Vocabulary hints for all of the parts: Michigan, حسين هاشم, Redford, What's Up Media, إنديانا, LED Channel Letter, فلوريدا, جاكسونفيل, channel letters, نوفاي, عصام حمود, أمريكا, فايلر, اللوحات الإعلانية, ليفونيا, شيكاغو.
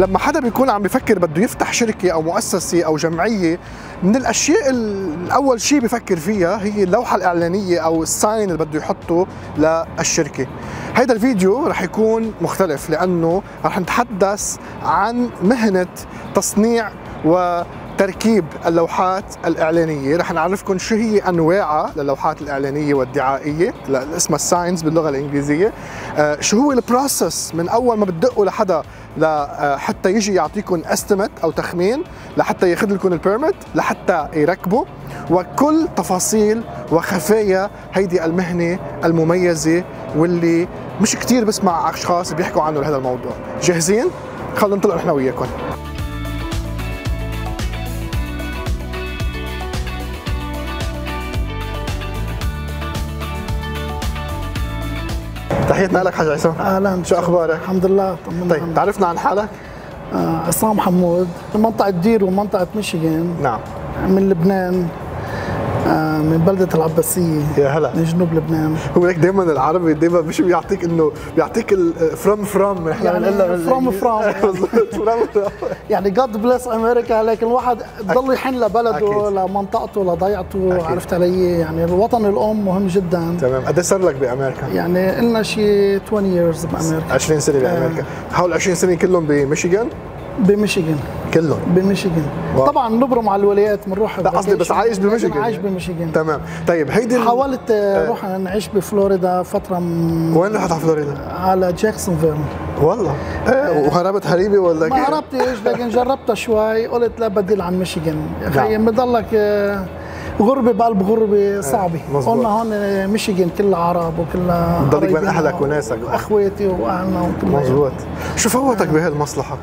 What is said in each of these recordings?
لما حدا بيكون عم بفكر بده يفتح شركه او مؤسسه او جمعيه، من الاشياء الاول شيء بفكر فيها هي اللوحه الاعلانيه او الساين اللي بده يحطه للشركه. هيدا الفيديو رح يكون مختلف لانه رح نتحدث عن مهنه تصنيع وتركيب اللوحات الإعلانية. رح نعرفكم شو هي أنواعها للوحات الإعلانية والدعائية، اسمها الساينز باللغة الإنجليزية، شو هو البروسس من أول ما بتدقوا لحدا لحتى يجي يعطيكم استيميت أو تخمين، لحتى ياخذ لكم البيرميت، لحتى يركبه، وكل تفاصيل وخفايا هيدي المهنة المميزة واللي مش كتير بسمع أشخاص بيحكوا عنه لهذا الموضوع. جاهزين؟ خلونا نطلع نحن وياكم. تحياتنا لك حاج عصام. اهلا، شو اخبارك؟ الحمد لله. طيب، تعرفنا عن حالك؟ عصام حمود، من منطقه دير ومنطقه ميشيغان. نعم. من لبنان، من بلدة العباسية. يا هلا. من جنوب لبنان. هو هيك دائما العربي دائما مش بيعطيك انه بيعطيك فروم احنا بنقول فروم يعني God bless America، لكن الواحد بضل يحن لبلده أكيد. لمنطقته لضيعته أكيد. عرفت علي؟ يعني الوطن الام مهم جدا. تمام. قد ايش صار لك بامريكا؟ يعني قلنا شيء 20 years بامريكا. 20 سنة بامريكا. هول 20 سنة كلهم بميشيغان؟ بميشيغان كلهم بميشيغان. طبعا بنبرم على الولايات بنروح. لا قصدي بس عايش بميشيغان. عايش بميشيغان. تمام. طيب هيدي حاولت اروح نعيش بفلوريدا فتره. وين رحت على فلوريدا؟ على جاكسونفيل. والله وهربت هريبه ولا كيف؟ ما هربتش لكن جربتها شوي، قلت لا بديل عن ميشيغان يا اخي. بضلك غربه بقلب غربه صعبه. قلنا هون ميشيغان كلها عرب وكلها بضلك بين اهلك وناسك واخواتي واهلنا وكلنا. مزبوط. شو فوتك بهالمصلحه؟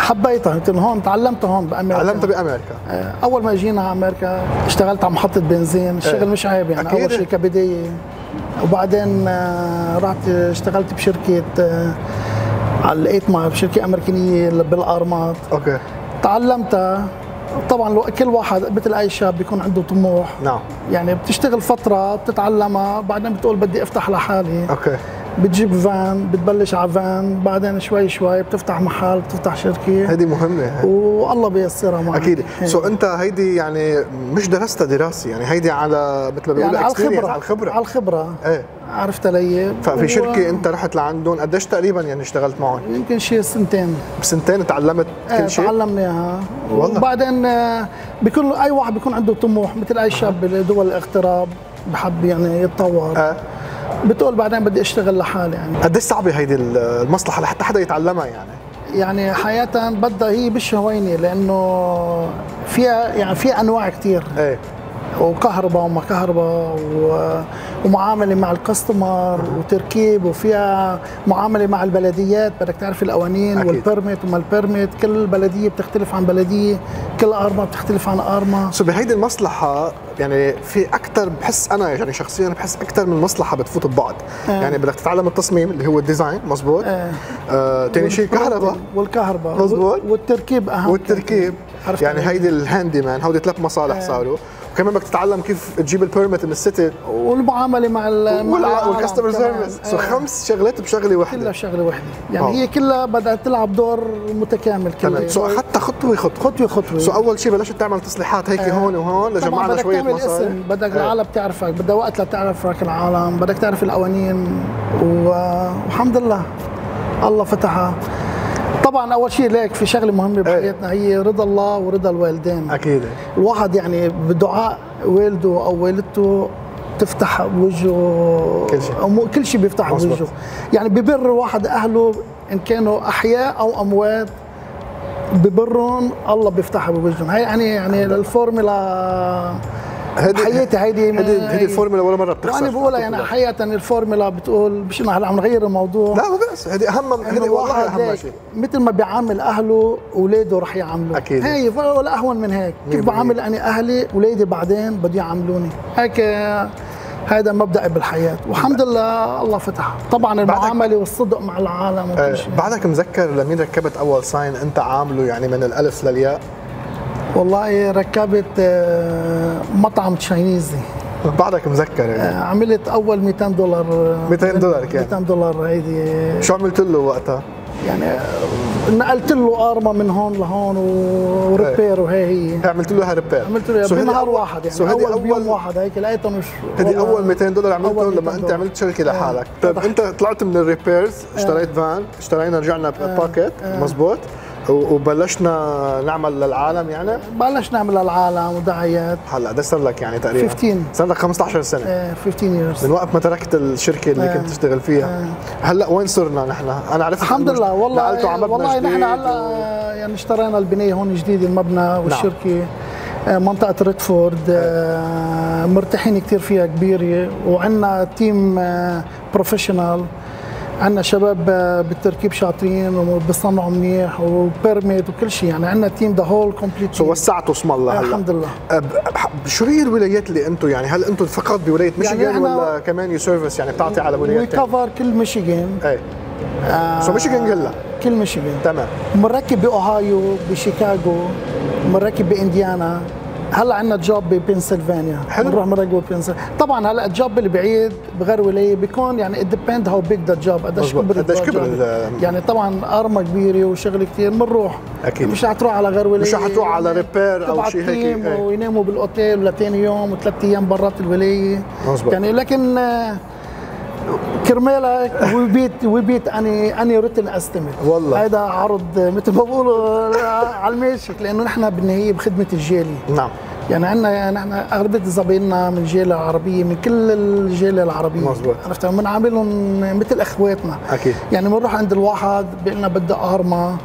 حبيتها، يمكن هون تعلمتها هون بامريكا. تعلمتها بامريكا. اول ما جينا على امريكا اشتغلت على محطه بنزين، الشغل مش عيب يعني أكيد. اول شيء كبدايه، وبعدين رحت اشتغلت بشركه، علقت مع شركه امريكانيه بالارمات. اوكي. تعلمتها. طبعا كل واحد مثل اي شاب بيكون عنده طموح. نعم. يعني بتشتغل فتره بتتعلمها، بعدين بتقول بدي افتح لحالي. اوكي. بتجيب فان، بتبلش على فان، بعدين شوي شوي بتفتح محل، بتفتح شركه. هيدي مهمه والله بيسرها معك اكيد. سو انت هيدي يعني مش درستها دراسه، يعني هيدي على مثل ما بيقولوا يعني على الخبره. على الخبره. ايه عرفت علي؟ ففي شركه انت رحت لعندهم قديش تقريبا يعني اشتغلت معهم؟ يمكن شيء سنتين. بسنتين تعلمت كل شيء؟ تعلمناها والله. وبعدين بكل اي واحد بيكون عنده طموح مثل اي شاب بدول الاغتراب بحب يعني يتطور. بتقول بعدين بدي اشتغل لحالي يعني. قديش صعبه هيدي المصلحه لحتى حدا يتعلمها يعني؟ يعني حقيقة بدها، هي مش هوينه لانه فيها يعني فيها انواع كثير. ايه. وكهرباء وما كهرباء ومعامله مع الكاستمر وتركيب، وفيها معامله مع البلديات، بدك تعرف القوانين أكيد. والبرميت وما البرميت، كل بلديه بتختلف عن بلديه، كل ارمه بتختلف عن ارمه. سو بهيدي المصلحه يعني في اكثر، بحس انا يعني شخصيا بحس اكثر من مصلحه بتفوت ببعض. يعني بدك تتعلم التصميم اللي هو الديزاين. مزبوط. ثاني شيء الكهرباء. والكهرباء مزبوط. والتركيب اهم. والتركيب يعني هيدي الهاندي مان، هودي ثلاث مصالح صاروا. وكمان بدك تتعلم كيف تجيب البيرميت من السيتي، والمعامله مع والكاستمر سيرفيس. سو خمس شغلات بشغله وحده. كلها شغله وحده يعني. هي كلها بدها تلعب دور متكامل كلها. سو اخذتها خطوه خطوه خطوه خطوه. سو اول شيء بلشت تعمل تصليحات هيك هون وهون لجمعنا شويه مصاري. بدك العالم تعرفك، بدها وقت لتعرفك العالم، بدك تعرف القوانين والحمد لله الله فتحها. طبعا اول شيء لك في شغله مهمه بحياتنا هي رضا الله ورضا الوالدين. اكيد. الواحد يعني بدعاء والده او والدته تفتح وجهه كل شيء. كل شيء بيفتح وجهه يعني. ببر واحد اهله ان كانوا احياء او اموات، ببرهم الله بيفتحها بوجههم. هي يعني الفورمولا حياتي هيدي. هيدي الفورمولا ولا مرة بتخسر. أنا بقولها يعني حقيقة الفورمولا بتقول مش إنه هلا عم نغير الموضوع. لا ما بأس، هيدي أهم. هيدي والله أهم شيء. مثل ما بيعامل أهله أولاده رح يعاملوه. أكيد. هي ولا أهون من هيك. كيف بعامل أنا أهلي أولادي بعدين بده يعاملوني هيك. هذا مبدأ بالحياة والحمد لله الله فتح. طبعا المعاملة والصدق مع العالم وكل شيء. بعدك مذكر لمين ركبت أول ساين أنت عامله يعني من الألف للياء؟ والله ركبت مطعم تشاينيزي. بعدك مذكر يعني. عملت اول $200. $200 كان. $200 هيدي. شو عملت له وقتها؟ يعني نقلت له ارما من هون لهون وريبير وهي هي عملت له ريبير، عملت له بنهار واحد يعني. اول يوم واحد هيك لقيتها مش هذه اول $200 عملتهم لما انت عملت شركه لحالك. طيب انت طلعت من الريبيرز، اشتريت فان، اشترينا رجعنا باكيت مزبوط، وبلشنا نعمل للعالم يعني؟ بلشنا نعمل للعالم ودعايات. هلا ده صار لك يعني تقريبا 15 صار لك 15 سنة. 15 years من وقت ما تركت الشركة اللي كنت تشتغل فيها. هلا وين صرنا نحن؟ انا عرفت الحمد لله والله والله نحن هلا يعني اشترينا البنية هون جديد، المبنى والشركة. نعم. منطقة ريدفورد مرتاحين كثير فيها، كبيرة، وعندنا تيم بروفيشنال، عندنا شباب بالتركيب شاطرين وبيصنعوا منيح وبيرميت وكل شيء، يعني عندنا تيم ذا هول كومبليت. سو وسعتوا اسم الله هلا الحمد لله. شو هي الولايات اللي انتم يعني هل انتم فقط بولايه ميشيغان يعني ولا كمان يو سيرفيس يعني بتعطي على ولايات ثانيه؟ بيكفر كل ميشيغان. ايه سو ميشيغان هلا كل ميشيغان تمام. بنركب باوهايو، بشيكاغو، بنركب بانديانا، هلا عندنا جوب ببنسلفانيا، بنروح بنركب ببنسلفانيا. طبعا هلا الجوب اللي بعيد بغير ولايه بيكون يعني ديبند هاو بيج ذا جوب، قديش كبر يعني. طبعا ارما كبيره وشغل كثير بنروح اكيد، مش رح تروح على غير ولايه، مش رح تروح على ريبير او شيء هيك، ويناموا بالاوتيل لثاني يوم وثلاث ايام برات الولايه مزبط. يعني لكن كرمالك وبيت اني ريتن استيميت والله، هذا عرض مثل ما بقولوا على المشي، لانه نحن بالنهايه بخدمه الجالي. نعم يعني عندنا نحن اغلبيه زبايننا من الجاليه العربيه، من كل الجاليه العربيه مظبوط، عرفت بنعاملهم مثل اخواتنا اكيد. يعني بنروح عند الواحد بيقول لنا بدي ارما،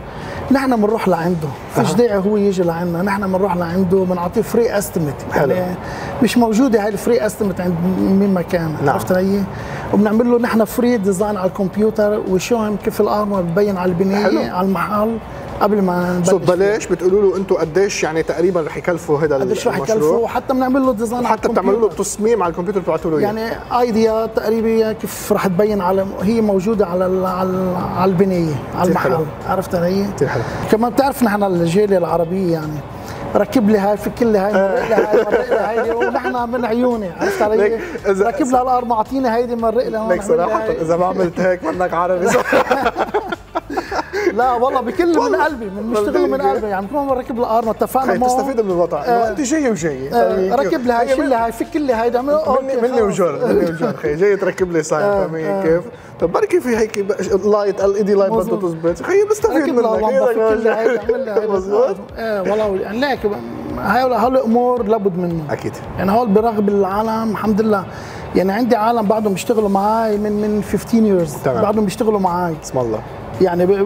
نحن بنروح لعنده، فيش داعي هو يجي لعنا، نحن بنروح لعنده بنعطيه فري استيميت. يعني مش موجوده هاي الفري استيميت عند مين ما كان. نعم. عرفت علي؟ وبنعمل له نحن فري ديزاين على الكمبيوتر وشوهم كيف الارما بتبين على البنايه على المحل قبل ما نبلش. ببلاش بتقولوا له انتم قديش يعني تقريبا رح يكلفوا هذا المشروع؟ قديش رح يكلفوا، وحتى بنعمل له ديزاين، حتى بتعملوا له تصميم على الكمبيوتر بتبعتوا له اياه يعني ايديا تقريبيه كيف رح تبين على هي موجوده على البنايه على المحل. عرفت علي؟ كثير حلو. كمان بتعرف نحن الجاليه العربيه يعني ركب لي هاي في كل هاي مرق لي هاي مرق لي هاي ونحن من عيوني. عرفت علي؟ ركب لي هالارم اعطيني هيدي مرق لي هون. لك صراحه اذا ما عملت هيك منك عربي. لا والله بكل من قلبي، من بشتغل من قلبي يعني. كل ما ركب لي ارما اتفقنا معه تستفيد من الوضع انت جاي وجاي. ركب لي هاي شيل لي هاي فك لي هاي مني وجر خي جاي تركب لي صاير فاهمين كيف؟ طب بركي في هيك لايت LED لايت بدها تزبط خي بستفيد منك. ركب لي هاي اعمل لي هاي مزبوط. والله يعني ليك هول امور لابد منها اكيد يعني. هول برغب العالم الحمد لله يعني، عندي عالم بعدهم بيشتغلوا معي من 15 years، بعدهم بيشتغلوا معي بسم الله يعني.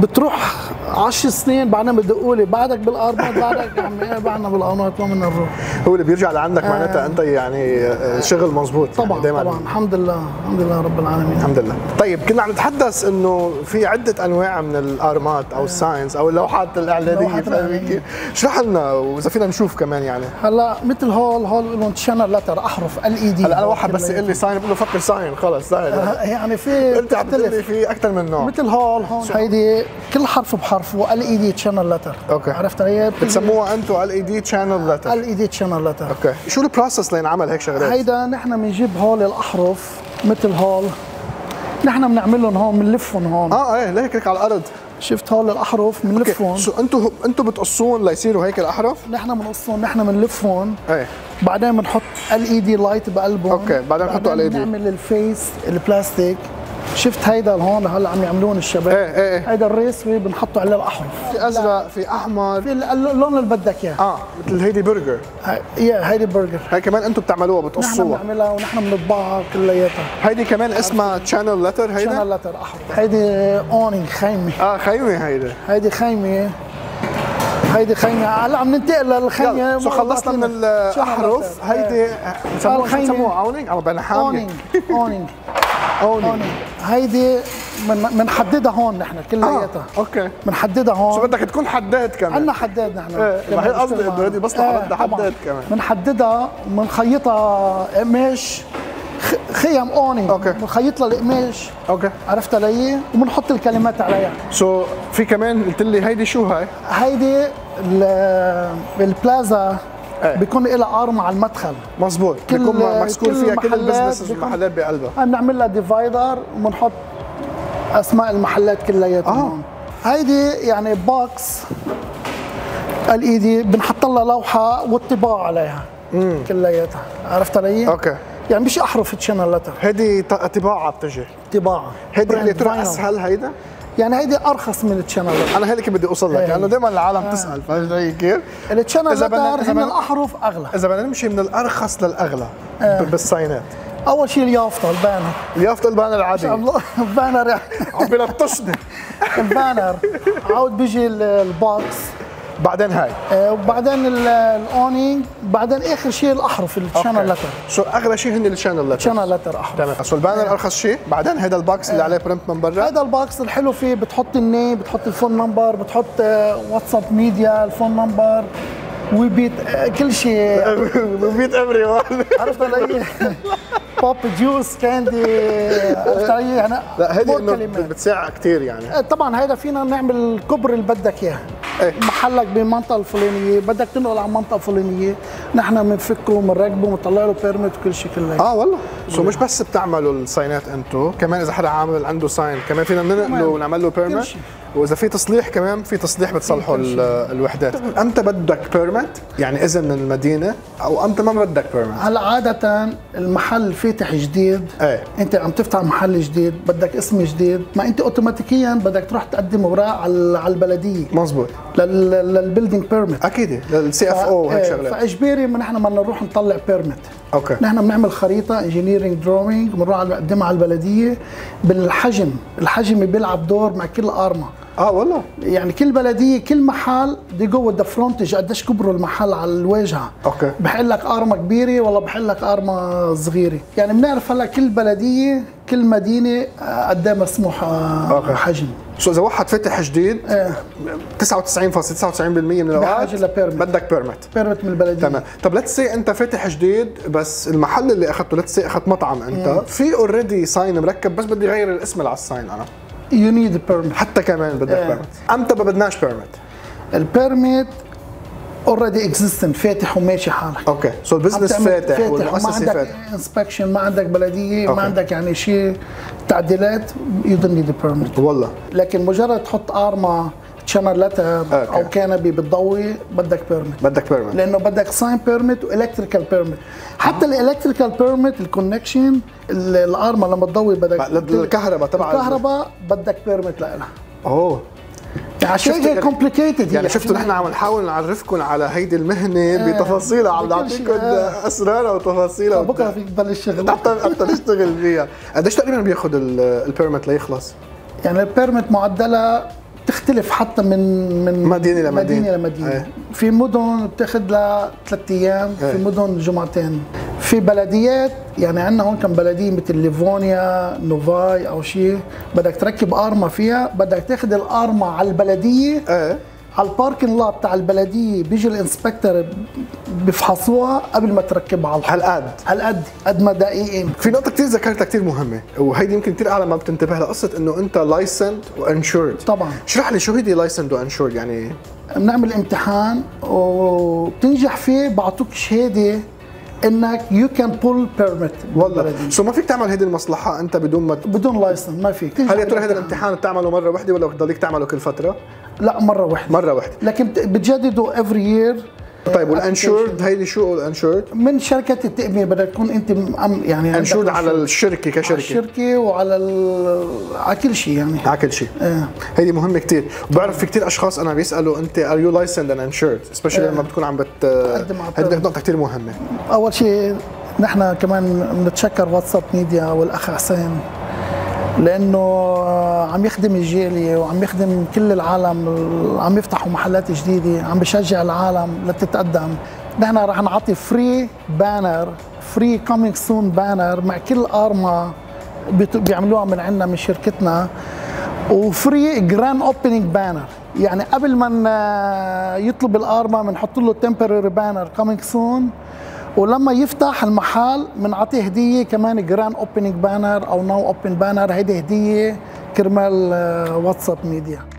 بتروح 10 سنين بعدين بدقوا لي بعدك بالارباط، بعدك يا عمي بعدنا بالقنوات ما بدنا نروح. هو اللي بيرجع لعندك معناتها انت يعني شغل مزبوط طبعا يعني طبعا الحمد لله، الحمد لله رب العالمين الحمد لله. طيب كنا عم نتحدث انه في عده انواع من الارمات او الساينز او اللوحات الاعلانيه فاهمين. اشرح لنا واذا فينا نشوف كمان يعني. هلا مثل هول لهم شانل لتر، احرف LED. هلا انا واحد بس يقول لي ساين بقول له فكر ساين خلص ساين يعني في انت عم تقول لي في اكثر من نوع مثل هون هيدي كل حرف بحرفه LED Channel Letter. اوكي عرفت علي؟ بتسموها انتم LED Channel Letter. LED Channel Letter. اوكي شو البروسس لينعمل هيك شغلات؟ هيدا نحن بنجيب هول الاحرف مثل هول، نحن بنعملهم هون بنلفهم هون. ايه ليك هيك على الارض شفت هول الاحرف بنلفهم. سو انتم بتقصون ليصيروا هيك الاحرف؟ نحن بنقصهم، نحن بنلفهم. ايه بعدين بنحط LED لايت بقلبهم. اوكي بعدين بنحطوا LED. بنعمل الفيس البلاستيك. شفت هيدا هون هلا عم يعملون الشباب. هيدا الريس بنحطه على الاحمر، في ازرق، في احمر، في اللون اللي بدك اياه. مثل هيدي برجر. هيدي برجر هي كمان انتم بتعملوها بتقصوها؟ نحن بنعملها ونحن بنطبعها كلياتها. هيدي كمان اسمها تشانل لتر. هيدا تشانل لتر احمر. هيدي اونينج خيمه. خيمه هيدا. هيدي خيمه، هيدي خيمه. هلا عم ننتقل للخيمه. شو خلصنا من الاحرف. هيدي بسموها اونينج او بنحامي. اونينج هيدي بنحددها هون نحن كلياتها. اوكي بنحددها هون. شو بدك تكون حداد كمان؟ عندنا حداد نحن. ما هي قصدي انه هيدي مصلحه بدها حداد كمان. بنحددها بنخيطها قماش، خيم اونينج. اوكي بنخيط لها القماش. اوكي عرفت علي؟ وبنحط الكلمات عليها. سو في كمان قلت لي هيدي شو هاي؟ هيدي البلازا. بيكون لها ارم على المدخل مظبوط، بيكون مسكور فيها كل البزنسز والمحلات بقلبها. بنعمل لها ديفايدر وبنحط اسماء المحلات كلياتهم هون. هيدي يعني باكس LED بنحط لها لوحه والطباعه عليها كلياتها، عرفت علي؟ اوكي. يعني مش احرف تشانل لتر، هيدي طباعه بتجي. طباعه هيدي اللي ترى اسهل هيدا؟ يعني هيدي ارخص من التشانل لتر. انا هيك بدي اوصل لك، لانه يعني دائما العالم تسال، فاهم كيف؟ التشانل لتر هن الاحرف اغلى. اذا بدنا نمشي من الارخص للاغلى بالصينات، اول شيء اليافطه البانر. اليافطه البانر العادي البانر يعني عم بلطشني البانر. عاود بيجي الباكس، بعدين هاي، وبعدين الاونينج، بعدين اخر شيء الاحرف الشانل لتر. سو اغلى شيء هن الشانل لتر. شانل لتر احرف، تمام. سو البانر ارخص شيء، بعدين هذا الباكس اللي عليه برنت من برا. هذا الباكس الحلو فيه بتحط النيم، بتحط الفون نمبر، بتحط واتساب ميديا، الفون نمبر، وي بيت كل شيء. وي بيت افري وان، عرفت علي؟ بوب جوس كاندي، عرفت علي؟ يعني لا هيدي بتساع كثير يعني. طبعا هيدا فينا نعمل الكبر اللي بدك اياها. محلك بالمنطقه الفلانيه، بدك تنقل على المنطقه الفلانيه، نحن بنفكه وبنركبه وبنطلع له بيرمت وكل شيء كله. والله سو مش بس بتعملوا الساينات انتم، كمان اذا حدا عامل عنده ساين كمان فينا ننقله ونعمل له بيرمت، واذا في تصليح كمان في تصليح بتصلحوا الوحدات. امتى بدك بيرمت؟ يعني اذن من المدينه، او امتى ما بدك بيرمت؟ هلا عاده المحل فاتح جديد، انت عم تفتح محل جديد، بدك اسم جديد، ما انت اوتوماتيكيا بدك تروح تقدم اوراق على البلديه. مزبوط، للبيلدينج بيرمت، اكيد للسي اف او وهيك شغلات. فاجباري نحن بدنا نروح نطلع بيرمت. اوكي. نحن بنعمل خريطه انجينيرنج دروينج، بنروح نقدمها على البلديه. بالحجم، الحجم بيلعب دور مع كل ارما. والله يعني كل بلديه، كل محل بده يقوي ذا فرونتج، قديش كبره المحل على الواجهه. اوكي. بحل لك ارما كبيره ولا بحل لك ارما صغيره، يعني بنعرف هلا كل بلديه، كل مدينه قد ايه مسموح حجم. سو اذا واحد فاتح جديد 99.99% من الاوقات بدك بيرمت. بيرمت من البلديه، تمام. طب ليتس سي انت فاتح جديد، بس المحل اللي اخذته، ليتس سي اخذت مطعم انت، في اوريدي ساين مركب، بس بدي غير الاسم اللي على الساين انا. يو نيد بيرمت. حتى كمان بدك بيرمت. امتى ما بدناش بيرمت؟ البيرمت اوريدي اكزيستنت، فاتح وماشي حالك. اوكي. سو البزنس فاتح والمؤسسه فاتح، ما عندك انسبكشن، ما عندك بلديه، ما عندك يعني شيء تعديلات، يو دونت نيد بيرمت. والله. لكن مجرد تحط ارما شانل لتر او كانبي بتضوي، بدك بيرمت. بدك بيرمت، لانه بدك ساين بيرمت والكتريكال بيرمت. حتى الالكتريكال بيرمت، الكونكشن، الارما لما تضوي بدك، الكهرباء تبع الكهرباء بدك بيرمت لها. عشان هيك كومبليكيتد. يعني شفتوا نحن عم نحاول نعرفكم على هيدي المهنه بتفاصيلها، عم نعطيكم اسرارها وتفاصيلها. بكره فيك تبلش شغل، حتى تشتغل فيها. قديش تقريبا بياخذ البيرمت ليخلص؟ يعني البيرمت معدلها تختلف حتى من مدينه لمدينه. في مدن بتاخذ لها 3 ايام، في مدن جمعتين، في بلديات. يعني عندنا هون كم بلديه مثل ليفونيا، نوفاي او شيء، بدك تركب ارما فيها، بدك تاخذ الارما على البلديه، على الباركن لوت تاع البلديه، بيجي الانسبكتر بفحصوها قبل ما تركبها على الحلقة. هالقد قد ما دقيقين. في نقطة كثير ذكرتها كثير مهمة، وهيدي يمكن كثير أعلى ما بتنتبه لها، قصة إنه أنت لايسند وانشورد. طبعاً. اشرح لي شو هيدي لايسند وانشورد يعني؟ بنعمل امتحان وبتنجح فيه بعطوك شهادة انك يو كان بول بيرمت. والله. سو ما فيك تعمل هيدي المصلحه انت بدون ما بدون لايسن، ما فيك. هل يا ترى هذا الامتحان بتعمله مره وحده ولا بتضليك تعمله كل فتره؟ لا، مره وحده. مره وحده، لكن بتجدده افري يير. طيب والانشورد هيدي شو الانشورد؟ من شركه التامين، بدك تكون انت يعني انشورد على الشركه كشركه، على الشركه وعلى على كل شيء يعني، على كل شيء. هيدي مهمه كثير. وبعرف في كثير اشخاص انا بيسالوا انت ار يو لايسند اند انشورد، سبيشلي لما بتكون عم بتقدم. هيدي نقطه كثير مهمه. اول شيء نحن كمان بنتشكر واتساب ميديا والاخ حسين، لانه عم يخدم الجاليه وعم يخدم كل العالم، عم يفتحوا محلات جديده، عم بشجع العالم لتتقدم. نحن رح نعطي فري بانر، فري كومينج سون بانر مع كل ارما بيعملوها من عندنا من شركتنا، وفري جراند اوبننج بانر. يعني قبل ما يطلب الارما بنحط له تمبرري بانر كومينج سون، ولما يفتح المحل بنعطيه هديه كمان جراند اوبننج بانر او ناو اوبن بانر. هيدي هديه كرمال واتساب ميديا.